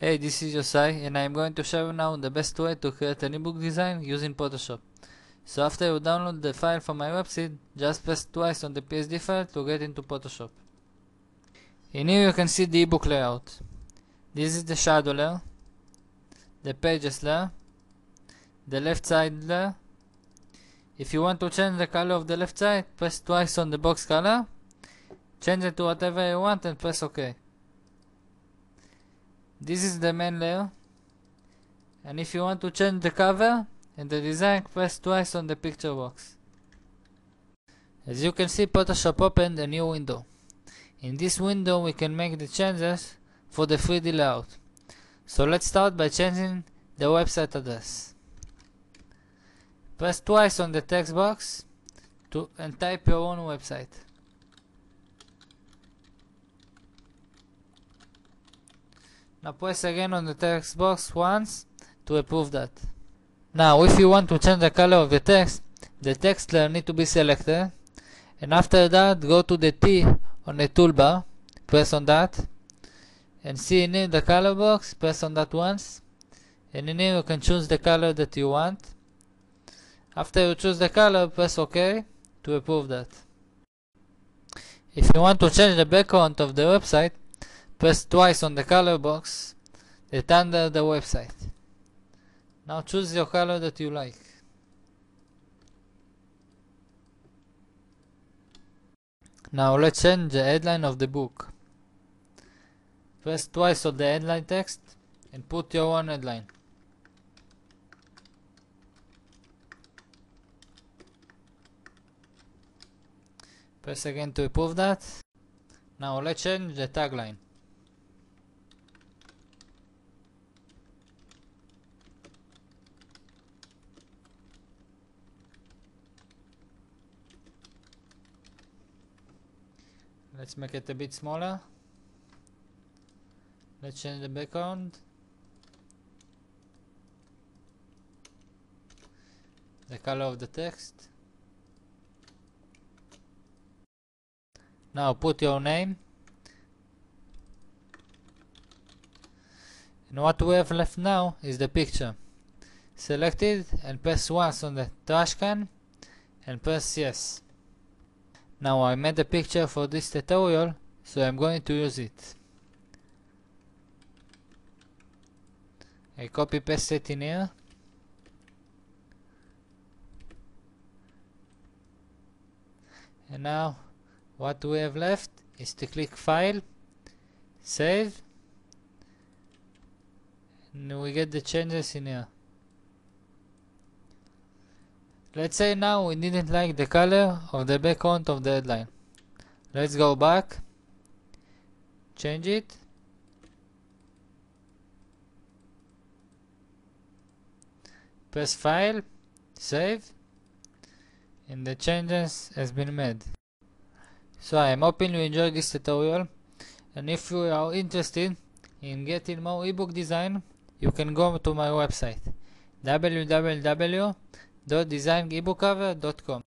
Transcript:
Hey, this is Josai and I am going to show you now the best way to create an ebook design using Photoshop. So after you download the file from my website, just press twice on the PSD file to get into Photoshop. In here you can see the ebook layout. This is the shadow layer, the pages layer, the left side layer. If you want to change the color of the left side, press twice on the box color, change it to whatever you want and press OK. This is the main layer, and if you want to change the cover and the design, press twice on the picture box. As you can see, Photoshop opened a new window. In this window we can make the changes for the 3D layout. So let's start by changing the website address. Press twice on the text box and type your own website. Now press again on the text box once to approve that. Now if you want to change the color of the text layer needs to be selected, and after that go to the T on the toolbar, press on that, and see in here the color box, press on that once, and in here you can choose the color that you want. After you choose the color, press OK to approve that. If you want to change the background of the website, press twice on the color box that's under the website. Now choose your color that you like. Now let's change the headline of the book. Press twice on the headline text and put your own headline. Press again to approve that. Now let's change the tagline. Let's make it a bit smaller. Let's change the background. The color of the text. Now put your name. And what we have left now is the picture. Select it and press once on the trash can and press yes. Now I made a picture for this tutorial, so I'm going to use it. I copy paste it in here. And now what we have left is to click File, Save, and we get the changes in here. Let's say now we didn't like the color of the background of the headline. Let's go back, change it, press File, Save, and the changes has been made. So I am hoping you enjoyed this tutorial, and if you are interested in getting more ebook design, you can go to my website www.designebookcover.com.